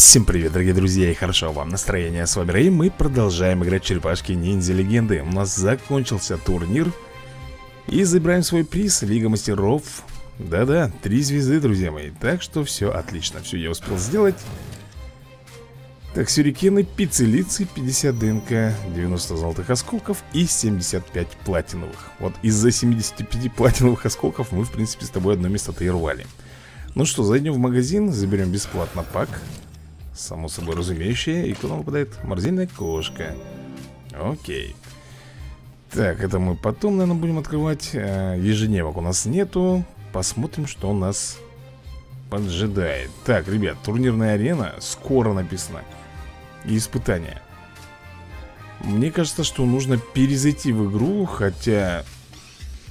Всем привет, дорогие друзья, и хорошо вам настроения. С вами Рэй, мы продолжаем играть черепашки ниндзя легенды. У нас закончился турнир и забираем свой приз, лига мастеров. Да-да, 3 звезды, друзья мои. Так что все отлично, все я успел сделать. Так, сюрикены, пиццелицы, 50 ДНК, 90 золотых осколков и 75 платиновых. Вот из-за 75 платиновых осколков мы, в принципе, с тобой одно место-то и рвали. Ну что, зайдем в магазин, заберем бесплатно пак. Само собой разумеющее. И куда выпадает? Мурзильная кошка. Окей. Так, это мы потом, наверное, будем открывать. Ежедневок у нас нету. Посмотрим, что у нас поджидает. Так, ребят, турнирная арена. Скоро написано. И испытания. Мне кажется, что нужно перезайти в игру. Хотя,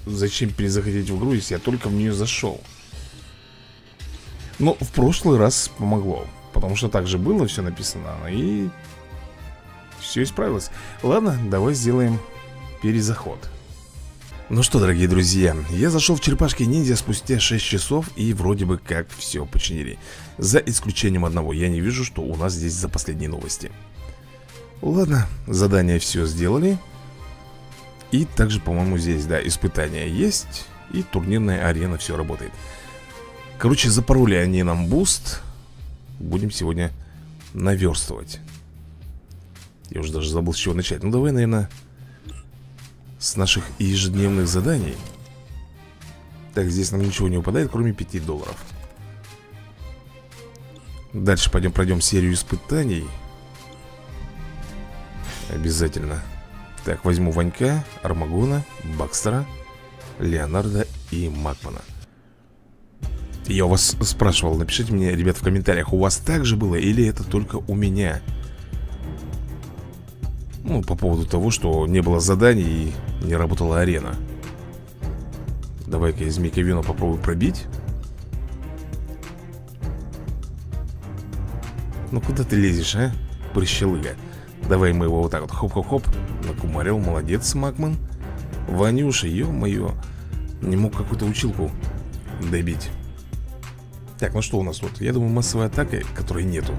зачем перезаходить в игру, если я только в нее зашел? Но в прошлый раз помогло, потому что так же было, все написано, и все исправилось. Ладно, давай сделаем перезаход. Ну что, дорогие друзья, я зашел в черепашки ниндзя спустя 6 часов, и вроде бы как все починили. За исключением одного, я не вижу, что у нас здесь за последние новости. Ладно, задание все сделали. И также, по-моему, здесь, да, испытания есть, и турнирная арена все работает. Короче, запороли они нам буст. Будем сегодня наверстывать. Я уже даже забыл, с чего начать. Ну, давай, наверное, с наших ежедневных заданий. Так, здесь нам ничего не выпадает, кроме 5 долларов. Дальше пойдем, пройдем серию испытаний. Обязательно. Так, возьму Ванька, Армагона, Бакстера, Леонардо и Макмана. Я у вас спрашивал, напишите мне, ребят, в комментариях, у вас так же было или это только у меня? Ну, по поводу того, что не было заданий и не работала арена. Давай-ка из микавина попробую пробить. Ну, куда ты лезешь, а? Прыщелыга. Давай мы его вот так вот, хоп-хоп-хоп. Накумарил, молодец, Макман. Ванюша, ё-моё. Не мог какую-то училку добить. Так, ну что у нас тут? Я думаю, массовая атака, которой нету.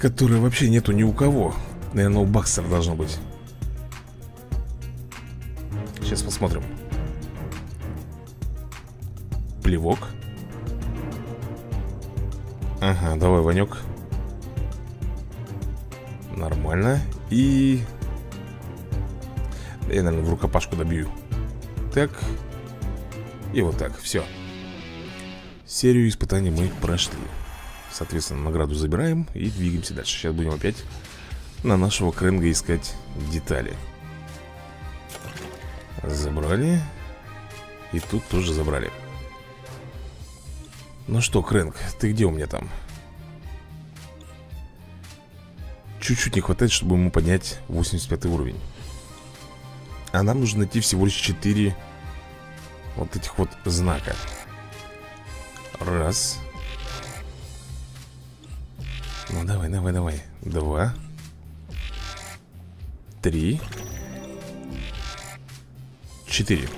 Которой вообще нету ни у кого. Наверное, у Бакстера должно быть. Сейчас посмотрим. Плевок. Ага, давай, Ванек. Нормально. И... я, наверное, в рукопашку добью. Так. И вот так, все. Серию испытаний мы прошли. Соответственно, награду забираем и двигаемся дальше. Сейчас будем опять на нашего Крэнга искать детали. Забрали. И тут тоже забрали. Ну что, Крэнг, ты где у меня там? Чуть-чуть не хватает, чтобы ему поднять 85 уровень. А нам нужно найти всего лишь 4 вот этих вот знака. Раз. Ну, давай, давай, давай. 2. 3. 4.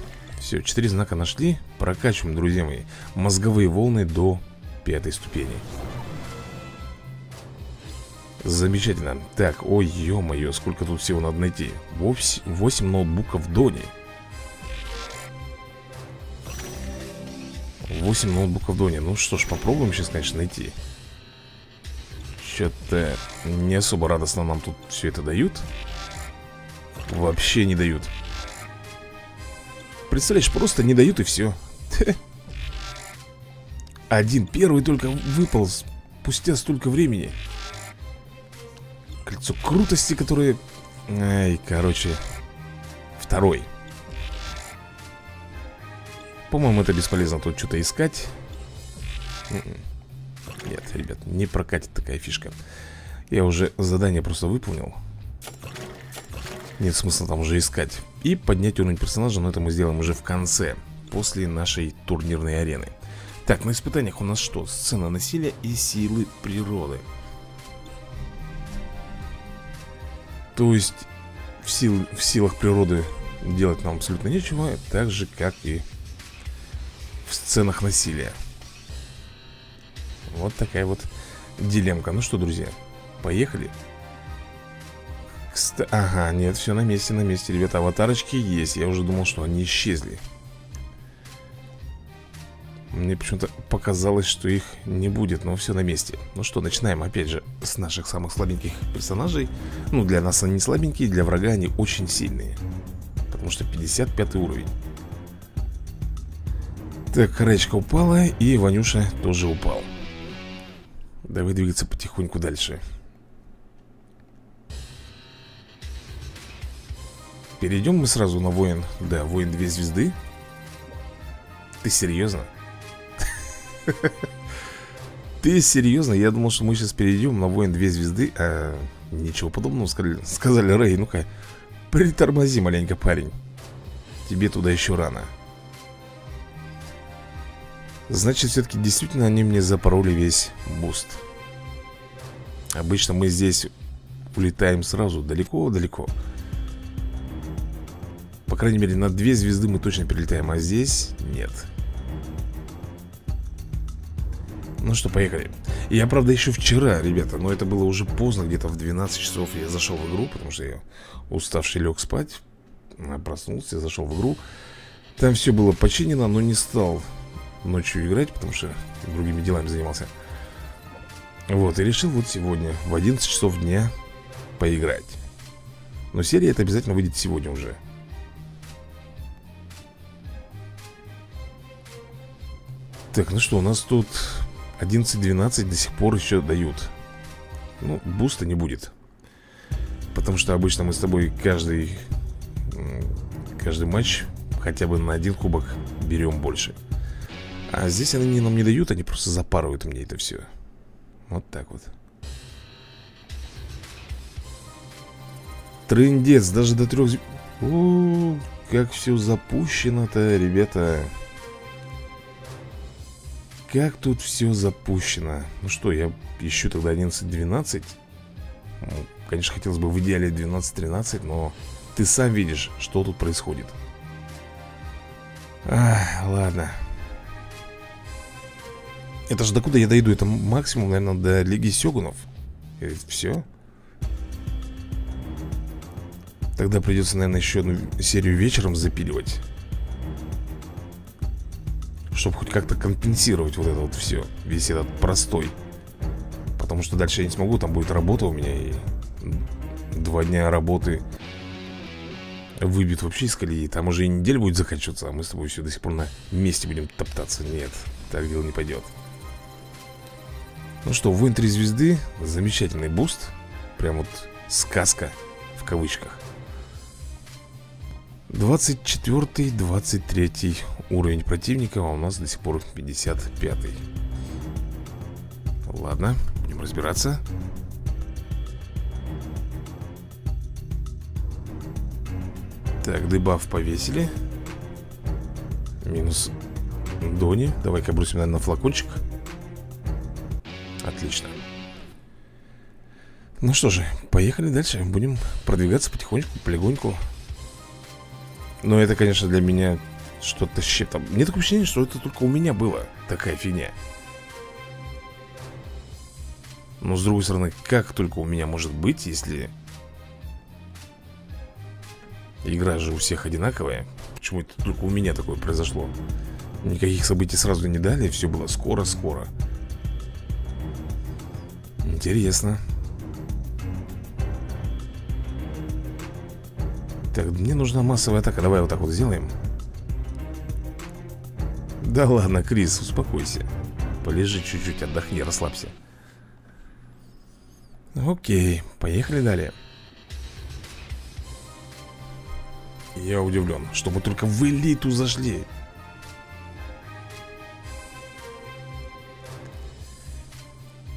Все, 4 знака нашли. Прокачиваем, друзья мои, мозговые волны до 5 ступени. Замечательно. Так, ой, ё-моё, сколько тут всего надо найти. 8 ноутбуков Донни. 8 ноутбуков Донни. Ну что ж, попробуем сейчас, конечно, найти. Что-то не особо радостно нам тут все это дают. Вообще не дают. Представляешь, просто не дают и все. Один первый только выпал спустя столько времени. Кольцо крутости, которое... ай, короче, второй. По-моему, это бесполезно тут что-то искать. Нет, ребят, не прокатит такая фишка. Я уже задание просто выполнил. Нет смысла там уже искать. И поднять уровень персонажа, но это мы сделаем уже в конце, после нашей турнирной арены. Так, на испытаниях у нас что? Сцена насилия и силы природы. То есть в силах природы делать нам абсолютно нечего. Так же, как и в сценах насилия. Вот такая вот дилемка. Ну что, друзья, поехали. Ага, нет, все на месте, ребята, аватарочки есть. Я уже думал, что они исчезли. Мне почему-то показалось, что их не будет, но все на месте. Ну что, начинаем опять же с наших самых слабеньких персонажей. Ну, для нас они слабенькие, для врага они очень сильные. Потому что 55 уровень. Так, речка упала, и Ванюша тоже упал. Давай двигаться потихоньку дальше. Перейдем мы сразу на воин. Да, воин 2 звезды. Ты серьезно? Ты серьезно? Я думал, что мы сейчас перейдем на воин 2 звезды. А ничего подобного, сказали. Рэй, ну-ка, притормози маленько, парень. Тебе туда еще рано. Значит, все-таки действительно они мне запороли весь буст. Обычно мы здесь улетаем сразу далеко-далеко. По крайней мере, на 2 звезды мы точно перелетаем, а здесь нет. Ну что, поехали. Я, правда, еще вчера, ребята, но это было уже поздно, где-то в 12 часов я зашел в игру, потому что я уставший лег спать, проснулся, зашел в игру. Там все было починено, но не стал ночью играть, потому что другими делами занимался. Вот, и решил вот сегодня в 11 часов дня поиграть. Но серия это обязательно выйдет сегодня уже. Так, ну что, у нас тут 11-12 до сих пор еще дают. Ну, буста не будет. Потому что обычно мы с тобой каждый матч хотя бы на 1 кубок берем больше. А здесь они нам не дают, они просто запарывают мне это все. Вот так вот. Трындец, даже до 3 звезд. О, как все запущено-то, ребята. Как тут все запущено. Ну что, я ищу тогда 11-12. Ну, конечно, хотелось бы в идеале 12-13, но ты сам видишь, что тут происходит. Ладно. Это же докуда я дойду? Это максимум, наверное, до Лиги Сёгунов. И все. Тогда придется, наверное, еще одну серию вечером запиливать, чтобы хоть как-то компенсировать вот это вот все, весь этот простой. Потому что дальше я не смогу, там будет работа у меня, и 2 дня работы выбьет вообще из колеи. Там уже и неделя будет заканчиваться, а мы с тобой все до сих пор на месте будем топтаться. Нет, так дело не пойдет. Ну что, воин 3 звезды, замечательный буст. Прям вот сказка в кавычках. 24-23 уровень противника, а у нас до сих пор 55-й. Ладно, будем разбираться. Так, дебаф повесили. Минус Донни. Давай-ка бросим, наверное, на флакончик. Отлично. Ну что же, поехали дальше. Будем продвигаться потихонечку, полегоньку. Но это, конечно, для меня что-то щитом. Мне такое ощущение, что это только у меня было такая фигня. Но, с другой стороны, как только у меня может быть, если игра же у всех одинаковая. Почему это только у меня такое произошло? Никаких событий сразу не дали, все было скоро-скоро. Интересно. Так, мне нужна массовая атака. Давай вот так вот сделаем. Да ладно, Крис, успокойся. Полежи чуть-чуть, отдохни, расслабься. Окей, поехали далее. Я удивлен, что мы только в элиту зашли.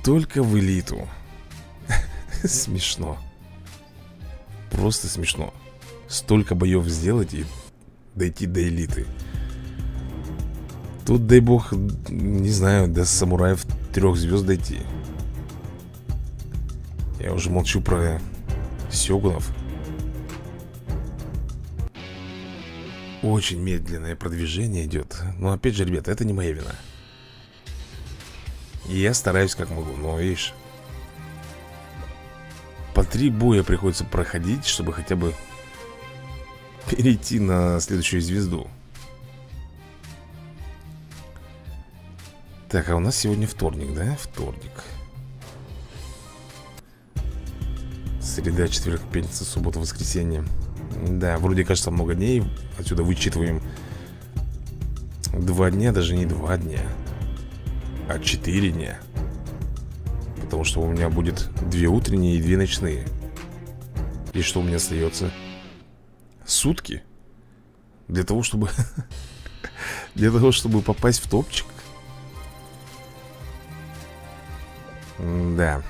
Только в элиту. Смешно. Просто смешно. Столько боев сделать и дойти до элиты. Тут, дай бог, не знаю, до самураев 3 звезд дойти. Я уже молчу про сёгунов. Очень медленное продвижение идет. Но опять же, ребята, это не моя вина. И я стараюсь как могу, но видишь, по 3 боя приходится проходить, чтобы хотя бы перейти на следующую звезду. Так, а у нас сегодня вторник, да? Вторник. Среда, четверг, пятница, суббота, воскресенье. Да, вроде кажется много дней. Отсюда вычитываем 2 дня, даже не 2 дня, а 4 дня. Потому что у меня будет 2 утренние и 2 ночные. И что у меня остается? Сутки. Для того, чтобы попасть в топчик. Да.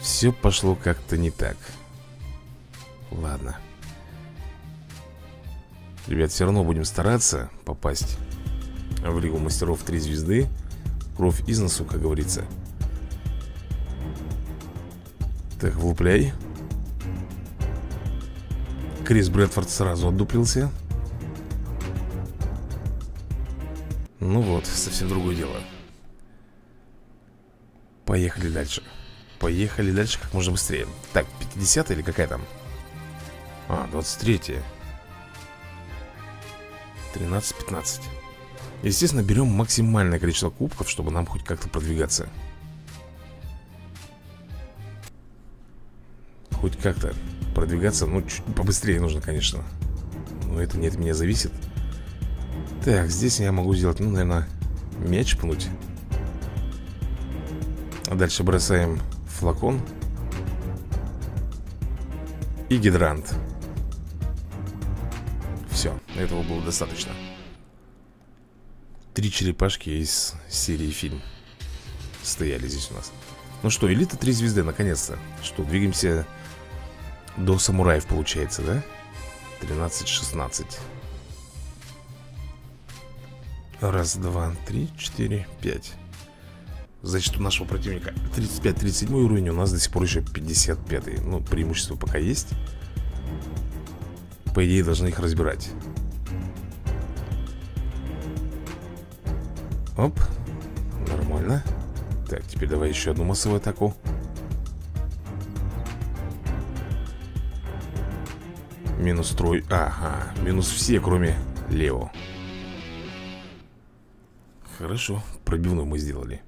Все пошло как-то не так. Ладно. Ребят, все равно будем стараться попасть в Лигу мастеров 3 звезды. Кровь из носу, как говорится. Так, влупляй. Крис Брэдфорд сразу отдуплился. Ну вот, совсем другое дело. Поехали дальше. Поехали дальше как можно быстрее. Так, 50 или какая там? А, 23-я. 13-15. Естественно, берем максимальное количество кубков, чтобы нам хоть как-то продвигаться. Хоть как-то продвигаться, ну, чуть побыстрее нужно, конечно. Но это не от меня зависит. Так, здесь я могу сделать, ну, наверное, мяч пнуть. А дальше бросаем флакон и гидрант. Все, этого было достаточно. 3 черепашки из серии фильм стояли здесь у нас. Ну что, элита 3 звезды, наконец-то. Что, двигаемся до самураев, получается, да? 13-16. Раз, два, три, 4, 5. Значит, у нашего противника 35-37 уровень, у нас до сих пор еще 55-й. Ну, преимущество пока есть. По идее, должны их разбирать. Оп, нормально. Так, теперь давай еще одну массовую атаку. Минус трой, ага, минус все, кроме Лео. Хорошо, пробивную мы сделали.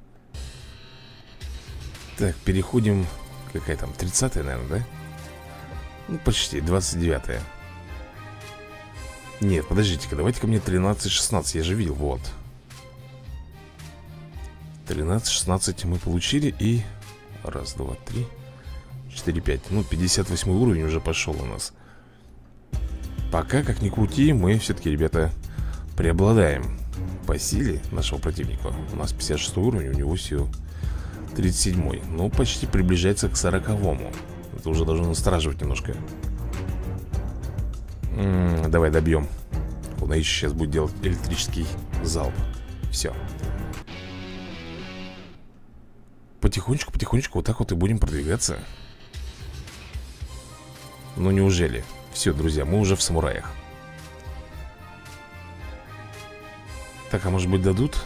Так, переходим, какая там, 30-я, наверное, да? Ну, почти, 29-я. Нет, подождите-ка, давайте-ка мне 13-16, я же видел, вот. 13-16 мы получили и... Раз, два, три, 4, 5. Ну, 58 уровень уже пошел у нас. Пока, как ни крути, мы все-таки, ребята, преобладаем по силе нашего противника. У нас 56 уровень, у него все 37-й. Ну, почти приближается к 40-му. Это уже должно настораживать немножко. Давай добьем. Он еще сейчас будет делать электрический залп. Все. Потихонечку, потихонечку вот так вот и будем продвигаться. Ну неужели? Все, друзья, мы уже в самураях. Так, а может быть дадут?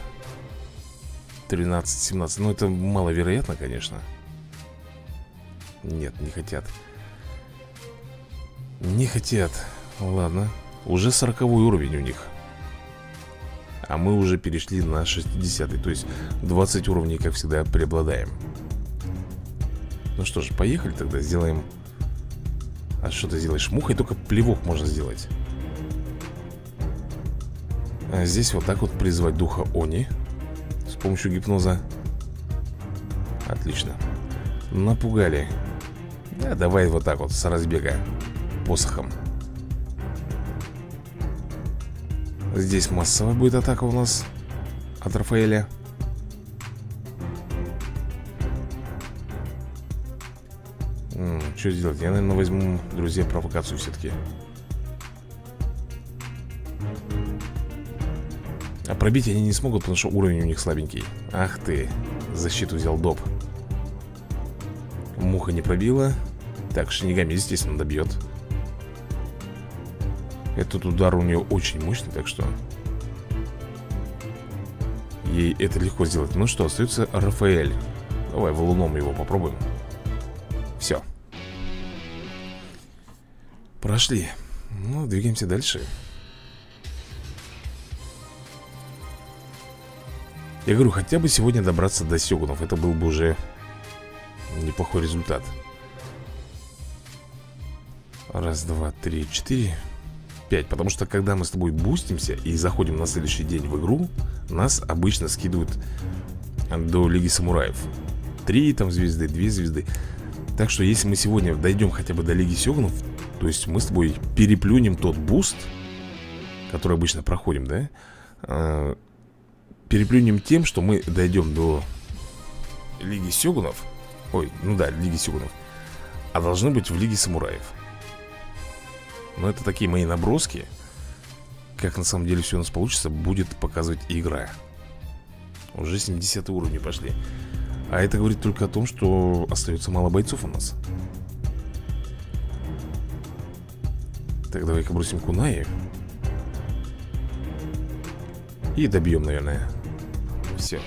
13-17, ну это маловероятно, конечно. Нет, не хотят. Не хотят. Ладно, уже 40-й уровень у них. А мы уже перешли на 60-й. То есть 20 уровней, как всегда, преобладаем. Ну что ж, поехали тогда, сделаем. А что ты делаешь? Мухой только плевок можно сделать. А здесь вот так вот призвать духа Они с помощью гипноза. Отлично. Напугали. Да, давай вот так вот, с разбега, посохом. Здесь массовая будет атака у нас от Рафаэля. Что сделать? Я, наверное, возьму, друзья, провокацию все-таки. А пробить они не смогут, потому что уровень у них слабенький. Ах ты, защиту взял доп. Муха не пробила. Так, шинигами, естественно, добьет. Этот удар у нее очень мощный, так что Ей это легко сделать. Ну что, остается Рафаэль. Давай валуном его попробуем. Все. Прошли. Ну, двигаемся дальше. Я говорю, хотя бы сегодня добраться до сёгунов. Это был бы уже неплохой результат. Раз, два, три, четыре, пять. Потому что когда мы с тобой бустимся и заходим на следующий день в игру, нас обычно скидывают до Лиги Самураев. 3 там звезды, 2 звезды. Так что если мы сегодня дойдем хотя бы до Лиги Сёгунов, то есть мы с тобой переплюнем тот буст, который обычно проходим, да? Переплюнем тем, что мы дойдем до Лиги Сёгунов. Ой, ну да, Лиги Сёгунов. А должны быть в Лиге Самураев. Но это такие мои наброски. Как на самом деле все у нас получится, будет показывать игра. Уже 70 уровни пошли. А это говорит только о том, что остается мало бойцов у нас. Так, давай-ка бросим кунаи. И добьем, наверное. Все.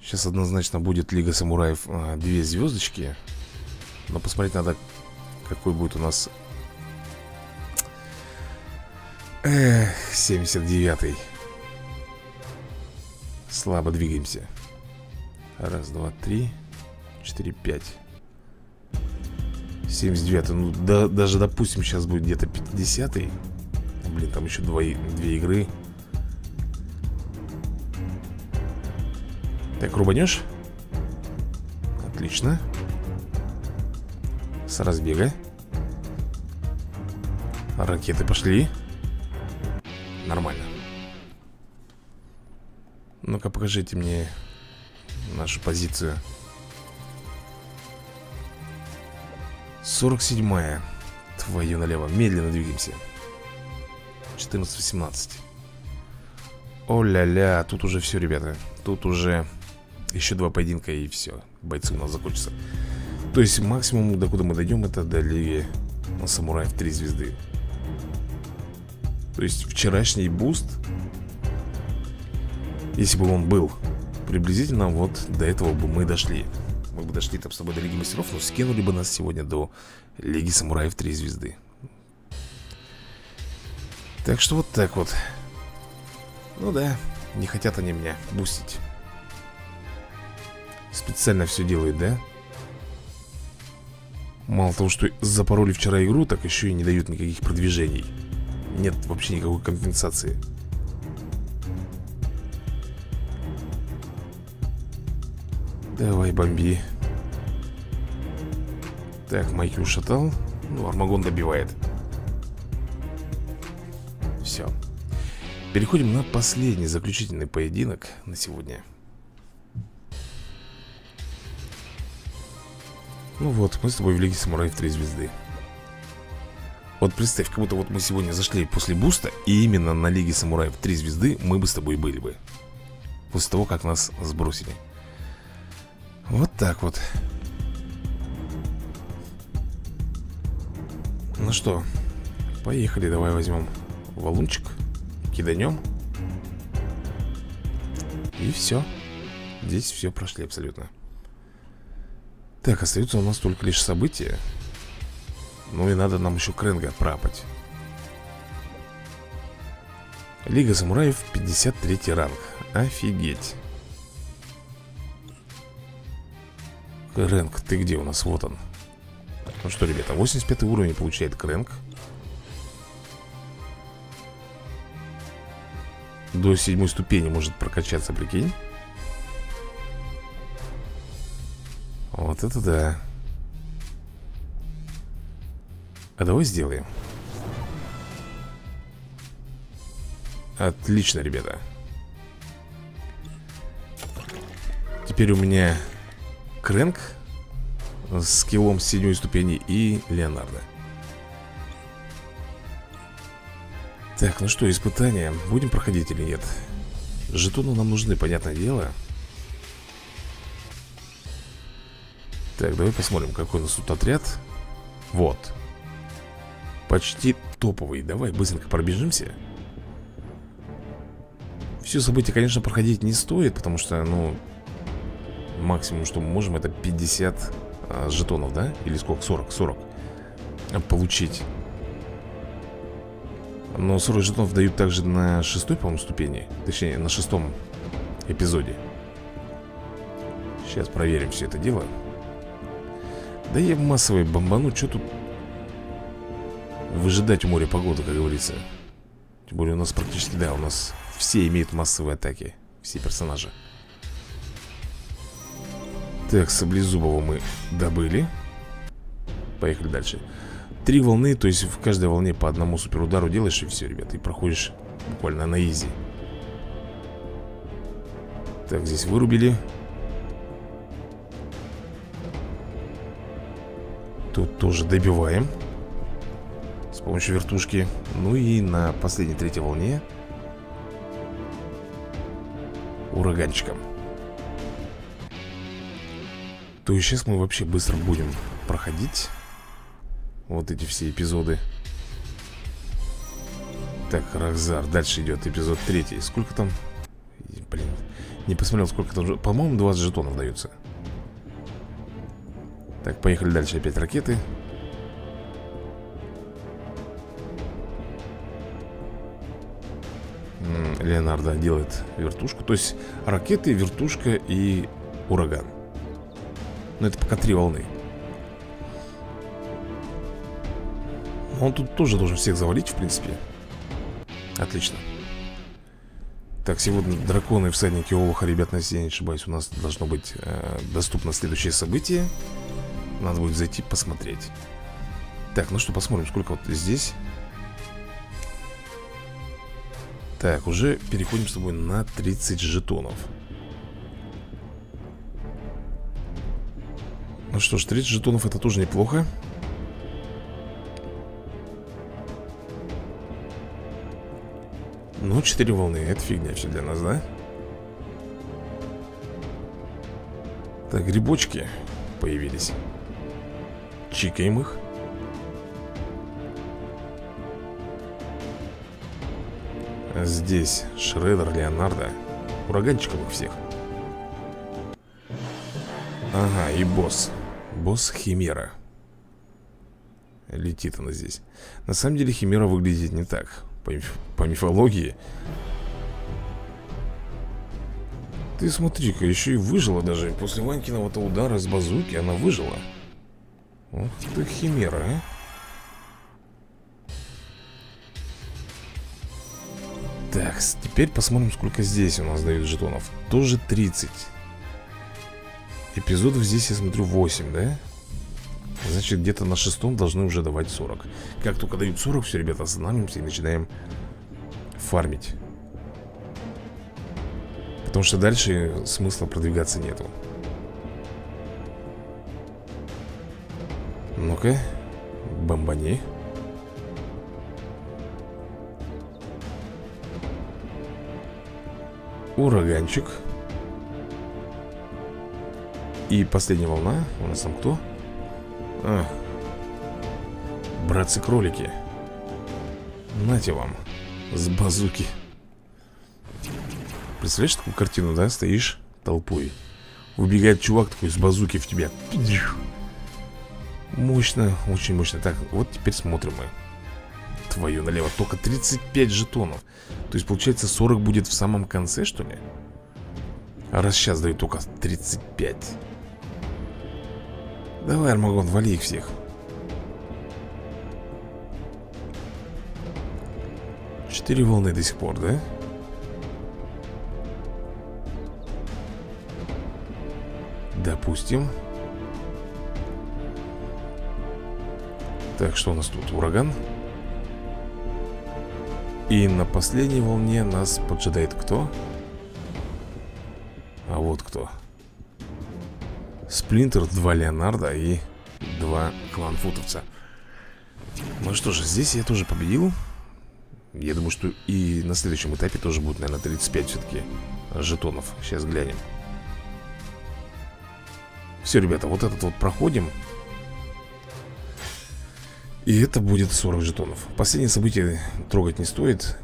Сейчас однозначно будет Лига Самураев 2 звездочки. Но посмотреть надо, какой будет у нас 79-й. Слабо двигаемся. Раз, два, три, четыре, пять. 79-й. Ну, да, даже, допустим, сейчас будет где-то 50-й. Блин, там еще две игры. Так, рубанешь? Отлично. С разбега. Ракеты пошли. Нормально. Ну-ка, покажите мне нашу позицию. 47-я. Твою налево. Медленно двигаемся. 14-18. О-ля-ля. Тут уже все, ребята. Тут уже еще два поединка и все. Бойцы у нас закончатся. То есть максимум, до куда мы дойдем, это до Лиги Самураев 3 звезды. То есть вчерашний буст, если бы он был, приблизительно вот до этого бы мы дошли. Мы бы дошли там с тобой до Лиги Мастеров, но скинули бы нас сегодня до Лиги Самураев 3 звезды. Так что вот так вот. Ну да, не хотят они меня бустить. Специально все делают, да? Мало того, что запороли вчера игру, так еще и не дают никаких продвижений. Нет вообще никакой компенсации. Давай, бомби. Так, Майки ушатал. Ну, Армагон добивает. Все. Переходим на последний, заключительный поединок на сегодня. Ну вот, мы с тобой в Лиге Самураев 3 звезды. Вот представь, как будто вот мы сегодня зашли после буста, и именно на Лиге Самураев 3 звезды мы бы с тобой были бы. После того, как нас сбросили. Вот так вот. Ну что, поехали, давай возьмем валунчик, киданем. И все. Здесь все прошли абсолютно. Так, остаются у нас только лишь события. Ну и надо нам еще Крэнга прапать. Лига Самураев 53-й ранг. Офигеть. Крэнг, ты где у нас? Вот он. Ну что, ребята, 85-й уровень получает Крэнг. До 7-й ступени может прокачаться, прикинь. Вот это да. А давай сделаем. Отлично, ребята. Теперь у меня Крэнг с скиллом 7-й ступени и Леонардо. Так, ну что, испытания будем проходить или нет? Жетоны нам нужны, понятное дело. Так, давай посмотрим, какой у нас тут отряд. Вот. Почти топовый. Давай быстренько пробежимся. Все события, конечно, проходить не стоит, потому что, ну, максимум, что мы можем, это 50 жетонов, да? Или сколько? 40, 40 получить. Но 40 жетонов дают также на 6-й, по-моему, ступени. Точнее, на 6-м эпизоде. Сейчас проверим все это дело. Да я массовый бомбану, что тут выжидать у моря погоды, как говорится. Тем более у нас практически, да, у нас все имеют массовые атаки. Все персонажи. Так, саблезубого мы добыли. Поехали дальше. 3 волны, то есть в каждой волне по одному суперудару делаешь, и все, ребята, и проходишь буквально на изи. Так, здесь вырубили. Тут тоже добиваем с помощью вертушки. Ну и на последней 3-й волне ураганчиком. То есть сейчас мы вообще быстро будем проходить вот эти все эпизоды. Так, Рахзар. Дальше идет эпизод 3. Сколько там? Блин, не посмотрел, сколько там. По-моему, 20 жетонов даются. Так, поехали дальше. Опять ракеты. Леонардо делает вертушку. То есть ракеты, вертушка и ураган. Но это пока 3 волны. Он тут тоже должен всех завалить, в принципе. Отлично. Так, сегодня драконы и всадники Олуха, ребят, если я не ошибаюсь, у нас должно быть доступно следующее событие. Надо будет зайти посмотреть. Так, ну что, посмотрим, сколько вот здесь. Так, уже переходим с тобой на 30 жетонов. Ну что ж, 30 жетонов это тоже неплохо. Ну, 4 волны, это фигня все для нас, да? Так, грибочки появились. Чикаем их. Здесь Шреддер, Леонардо. Ураганчиков их всех. Ага, и босс. Босс Химера. Летит она здесь. На самом деле Химера выглядит не так. По мифологии. Ты смотри-ка, еще и выжила даже. После Ванькиного-то удара с базуки она выжила. Вот ты Химера, а. Так, теперь посмотрим, сколько здесь у нас дают жетонов. Тоже 30. Эпизодов здесь, я смотрю, 8, да? Значит, где-то на 6-м должны уже давать 40. Как только дают 40, все, ребята, останавливаемся и начинаем фармить. Потому что дальше смысла продвигаться нету. Ну-ка, бомбани. Ураганчик. И последняя волна. У нас там кто? А, братцы-кролики. Нате вам. С базуки. Представляешь такую картину, да? Стоишь толпой. Убегает чувак такой с базуки в тебя. Мощно, очень мощно. Так, вот теперь смотрим мы. Твою налево. Только 35 жетонов. То есть, получается, 40 будет в самом конце, что ли? А раз сейчас дают только 35. Давай, Армагон, вали их всех. Четыре волны до сих пор, да? Допустим. Так, что у нас тут? Ураган. И на последней волне нас поджидает кто? А вот кто. Сплинтер, 2 Леонардо и 2 клан-футовца. Ну что же, здесь я тоже победил. Я думаю, что и на следующем этапе тоже будет, наверное, 35 все-таки жетонов. Сейчас глянем. Все, ребята, вот этот вот проходим. И это будет 40 жетонов. Последние события трогать не стоит.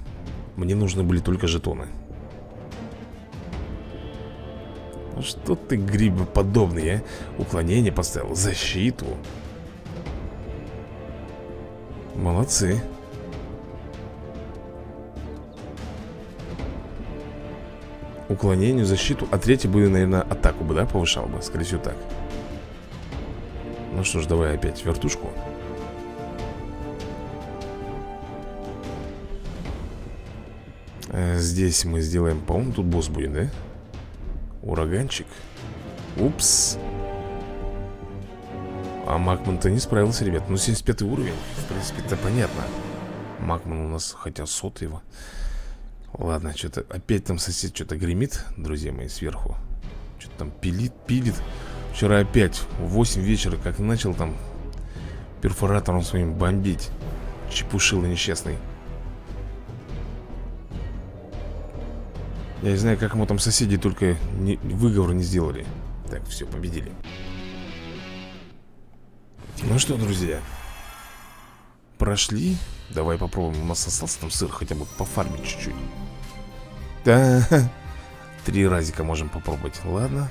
Мне нужны были только жетоны. Что ты грибоподобный, а? Уклонение поставил, защиту. Молодцы. Уклонению, защиту. А третий бы, наверное, атаку бы, да, повышал бы. Скорее всего, так. Ну что ж, давай опять вертушку. Здесь мы сделаем, по-моему, тут босс будет, да? Ураганчик. Упс. А Макман-то не справился, ребят. Ну, 75 уровень. В принципе, это понятно. Макман у нас, хотя сот его. Ладно, что-то опять там сосед что-то гремит, друзья мои, сверху. Что-то там пилит. Вчера опять в 8 вечера, как начал там перфоратором своим бомбить. Чепушил несчастный. Я не знаю, как ему там соседи только выговор не сделали. Так, все, победили. Ну что, друзья, прошли. Давай попробуем, у нас остался там сыр, хотя бы пофармить чуть-чуть. Да, 3 разика можем попробовать, ладно.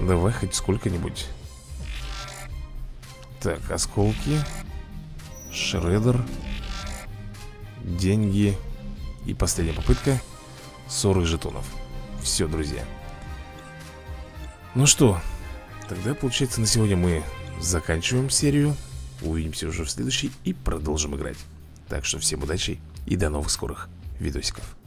Давай хоть сколько-нибудь. Так, осколки, Шреддер, деньги. И последняя попытка, 40 жетонов. Все, друзья. Ну что, тогда получается на сегодня мы заканчиваем серию. Увидимся уже в следующей и продолжим играть. Так что всем удачи и до новых скорых видосиков.